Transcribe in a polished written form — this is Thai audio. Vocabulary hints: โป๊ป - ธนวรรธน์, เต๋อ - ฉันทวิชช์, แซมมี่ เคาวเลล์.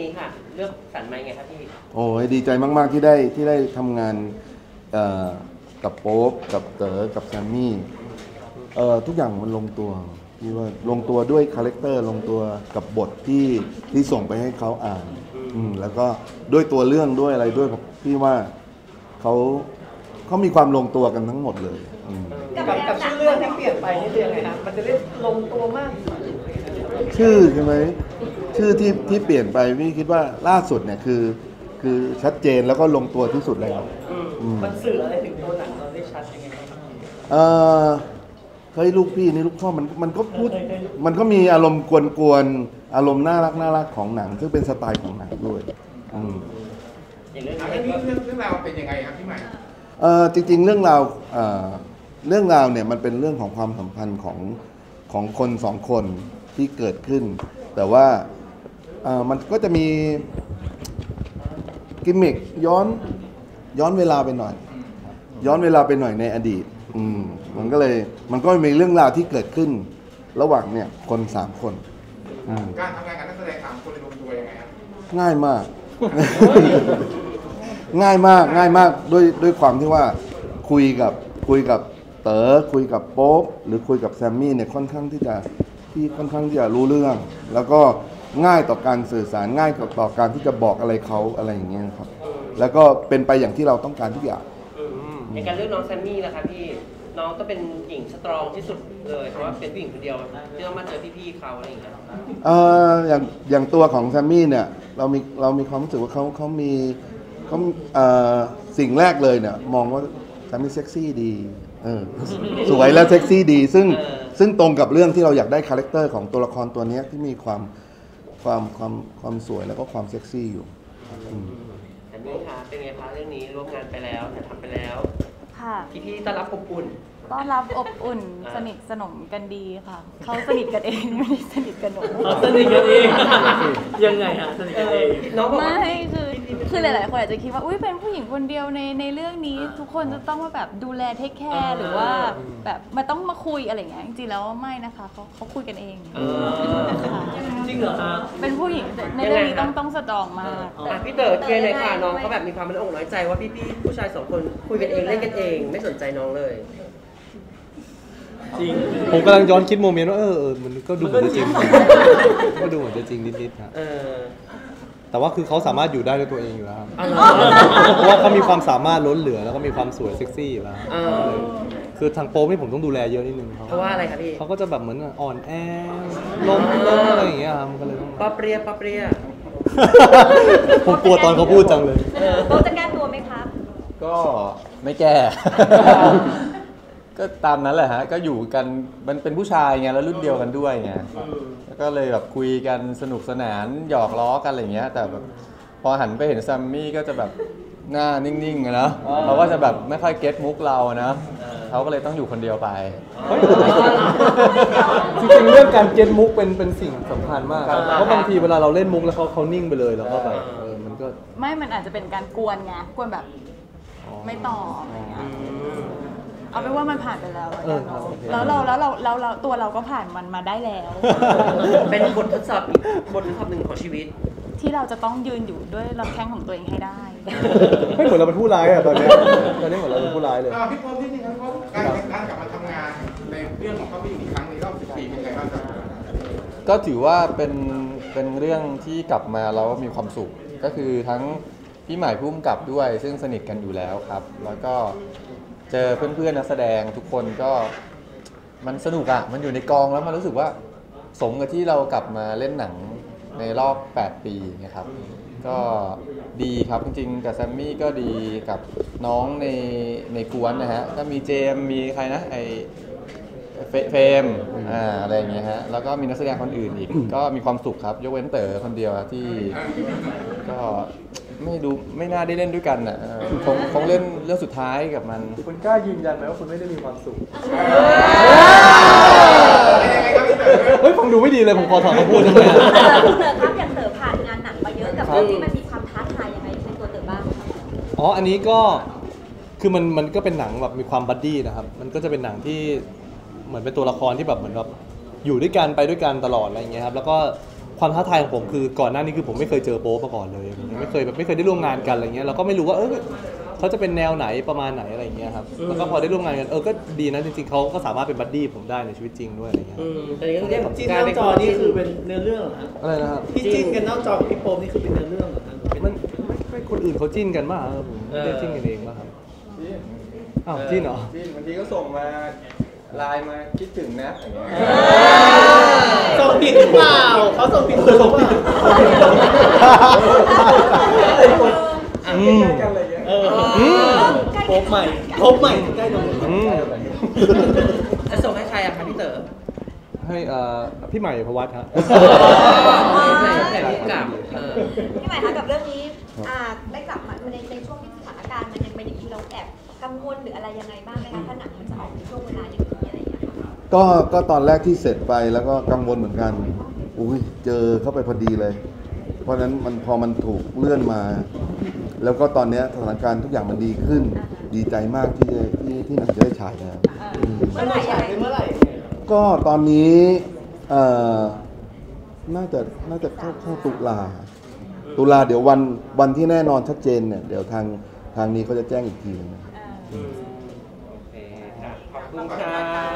นี้ค่ะเลือกสรรมาไงครับพี่โอ้ยดีใจมากๆที่ได้ทำงานกับโป๊ปกับเต๋อกับแซมมี่ทุกอย่างมันลงตัวพี่ว่าลงตัวด้วยคาแรคเตอร์ลงตัวกับบทที่ส่งไปให้เขาอ่านแล้วก็ด้วยตัวเรื่องด้วยอะไรด้วยพี่ว่าเขามีความลงตัวกันทั้งหมดเลยกับชื่อเรื่องที่เปลี่ยนไปนี่เป็นยังไงครับมันจะได้ลงตัวมากชื่อใช่ไหมชื่อที่เปลี่ยนไปพี่คิดว่าล่าสุดเนี่ยคือชัดเจนแล้วก็ลงตัวที่สุดแล้วมันสื่ออะไรถึงตัวหนังเราได้ชัดยังไงครับเฮ้ยลูกพี่นี่ลูกพ่อมันก็พูดมันก็มีอารมณ์กวนๆอารมณ์น่ารักของหนังซึ่งเป็นสไตล์ของหนังด้วยเรื่องราวเป็นยังไงครับพี่ใหม่จริงๆเรื่องราวเนี่ยมันเป็นเรื่องของความสัมพันธ์ของคนสองคนที่เกิดขึ้นแต่ว่ามันก็จะมีกิมมิคย้อนเวลาไปหน่อยในอดีตมันก็มีเรื่องราวที่เกิดขึ้นระหว่างเนี่ยคนสามคนการทำงานกับนักแสดงสามคนรวมตัวยังไงครับง่ายมาก ง่ายมากด้วยความที่ว่าคุยกับเต๋อคุยกับโป๊ปหรือคุยกับแซมมี่เนี่ยค่อนข้างที่จะรู้เรื่องแล้วก็ง่ายต่อการสื่อสารง่ายต่อการที่จะบอกอะไรเขาอะไรอย่างเงี้ยครับแล้วก็เป็นไปอย่างที่เราต้องการทุกอย่างในการเลือกน้องแซมมี่นะคะพี่น้องก็เป็นหญิงสตรองที่สุดเลยเพราะว่าเป็นผู้หญิงคนเดียวที่ต้องมาเจอพี่ๆเขาอะไรอย่างเงี้ยอย่างตัวของแซมมี่เนี่ยเรามีความรู้สึกว่าเขาสิ่งแรกเลยเนี่ยมองว่าแซมมี่เซ็กซี่ดีสวยและเซ็กซี่ดีซึ่งตรงกับเรื่องที่เราอยากได้คาแรคเตอร์ของตัวละครตัวนี้ที่มีความสวยแล้วก็ความเซ็กซี่อยู่อันนี้ค่ะเป็นไงคะเรื่องนี้ร่วมงานไปแล้วแต่ทำไปแล้วค่ะพี่ๆต้อนรับอบอุ่นสนิทสนมกันดีค่ะเขาสนิทกันเองไม่ได้สนิทกันหนูสนิทกันเองยังไงฮะสนิทกันเองน้องไม่คือหลายๆคนอาจจะคิดว่าอุ้ยเป็นผู้หญิงคนเดียวในเรื่องนี้ทุกคนจะต้องมาแบบดูแลเทคแคร์หรือว่าแบบมาต้องมาคุยอะไรอย่างเงี้ยจริงๆแล้วไม่นะคะเขาคุยกันเองจริงเหรอคะเป็นผู้หญิงในเรื่องนี้ต้องสตรองมากพี่เต๋อเคลียร์เลยค่ะน้องเขาแบบมีความมันอกน้อยใจว่าพี่ๆผู้ชายสองคนคุยกันเองเล่นกันเองไม่สนใจน้องเลยจริงผมกำลังย้อนคิดโมเมนต์ว่ามันก็ดูเหมือนจริงนิดๆครับแต่ว่าคือเขาสามารถอยู่ได้ด้วยตัวเองอยู่แล้วครับเพราะว่าเขามีความสามารถล้นเหลือแล้วก็มีความสวยเซ็กซี่อยู่แล้วคือทางโป๊ปนี่ผมต้องดูแลเยอะนิดนึงเพราะว่าอะไรครับพี่เขาก็จะแบบเหมือนอ่อนแอล้มอะไรอย่างเงี้ยครับมันก็เลยป้าเปรี้ยผมกลัวตอนเขาพูดจังเลยโป๊ปจะแก้ตัวไหมครับก็ไม่แก้ก็ตามนั้นแหละฮะก็อยู่กันมันเป็นผู้ชายไงแล้วรุ่นเดียวกันด้วยไงแล้วก็เลยแบบคุยกันสนุกสนานหยอกล้อกันอะไรเงี้ยแต่แบบพอหันไปเห็นซัมมี่ก็จะแบบหน้านิ่งๆนะเพราะว่าจะแบบไม่ค่อยเก็ตมุกเรานะเขาก็เลยต้องอยู่คนเดียวไปจริงๆเรื่องการเก็ตมุกเป็นสิ่งสำคัญมากเพราะบางทีเวลาเราเล่นมุกแล้วเขานิ่งไปเลยแล้วก็แบบมันก็ไม่มันอาจจะเป็นการกวนไงกวนแบบไม่ตอบอะไรเงี้ยเอาเป็นว่ามันผ่านไปแล้วแล้วเราตัวเราก็ผ่านมันมาได้แล้วเป็นบททดสอบหนึ่งของชีวิตที่เราจะต้องยืนอยู่ด้วยลำแข้งของตัวเองให้ได้ไม่เหมือนเราเป็นผู้ร้ายอะตอนนี้เหมือนเราเป็นผู้ร้ายเลยพี่พรนิดนึงครับการกลับมาทำงานในเรื่องของเขาเป็นอีกครั้งในรอบ10 ปีเป็นไงบ้างก็ถือว่าเป็นเรื่องที่กลับมาแล้วมีความสุขก็คือทั้งพี่ใหม่พุ่มกลับด้วยซึ่งสนิทกันอยู่แล้วครับแล้วก็เจอเพื่อนๆนักแสดงทุกคนก็มันสนุกอะมันอยู่ในกองแล้วมันรู้สึกว่าสมกับที่เรากลับมาเล่นหนังในรอบ8 ปีนะครับก็ดีครับจริงๆกับแซมมี่ก็ดีกับน้องในกวนนะฮะก็มีเจมมีใครนะไอเฟมอะไรอย่างเงี้ยฮะแล้วก็มีนักแสดงคนอื่นอีก ก็มีความสุขครับยกเว้นเต๋อคนเดียวที่ก็ไม่ดูไม่น่าได้เล่นด้วยกันน่ะคงเล่นเรื่องสุดท้ายกับมันคุณกล้ายืนยันไหมว่าคุณไม่ได้มีความสุขเฮ้ยผมดูไม่ดีเลยผมขอถอนคำพูดได้ไหมเต๋อครับอย่างเต๋อผ่านงานหนักมาเยอะกับเรื่องนี้มันมีความท้าทายยังไงในตัวเต๋อบ้างอ๋ออันนี้ก็คือมันก็เป็นหนังแบบมีความบัดดี้นะครับมันก็จะเป็นหนังที่เหมือนเป็นตัวละครที่แบบเหมือนแบบอยู่ด้วยกันไปด้วยกันตลอดอะไรอย่างเงี้ยครับแล้วก็ ความท้าทายของผมคือก่อนหน้านี้คือผมไม่เคยเจอโป๊ปมาก่อนเลยไม่เคยได้ร่วมงานกันอะไรเงี้ยเราก็ไม่รู้ว่าเขาจะเป็นแนวไหนประมาณไหนอะไรเงี้ยครับแล้วก็พอได้ร่วมงานกันก็ดีนะจริงๆเขาก็สามารถเป็นบัดดี้ผมได้ในชีวิตจริงด้วยอะไรเงี้ยแต่เรื่องของการนอกจอนี่คือเป็นเนื้อเรื่องเหรอครับอะไรนะครับพี่จิ้นกันนอกจอพี่โป๊ปนี่คือเป็นเนื้อเรื่องเหรอครับมันไม่คนอื่นเขาจิ้นกันมากผมได้จิ้นกันเองมากครับอ้าวจิ้นเหรอจิ้นบางทีก็ส่งมาไลน์มาคิดถึงนะอย่างเงี้ยส่งผิดหรือเปล่าเขาส่งผิดหรือเปล่าพบใหม่ใกล้ตรงนี้จะส่งให้ใครอะคะพี่เต๋อให้พี่ใหม่พวัตฮะแต่พี่กลับพี่ใหม่คะกับเรื่องนี้ได้กลับมาในช่วงที่สถานการณ์มันยังเป็นอย่างที่เราแอบกังวลหรืออะไรยังไงบ้างไหมคะถ้าหนังมันจะออกในช่วงเวลาอย่างนี้อะไรอย่างเงี้ยก็ตอนแรกที่เสร็จไปแล้วก็กังวลเหมือนกันอุ้ยเจอเข้าไปพอดีเลยเพราะนั้นมันพอมันถูกเลื่อนมาแล้วก็ตอนนี้สถานการณ์ทุกอย่างมันดีขึ้นดีใจมากที่หนังจะได้ฉายนะครับเมื่อไหร่ก็ตอนนี้น่าจะเข้าตุลาเดี๋ยววันที่แน่นอนชัดเจนเนี่ยเดี๋ยวทางนี้เขาจะแจ้งอีกทีนึงนะโอเคขอบคุณค่ะ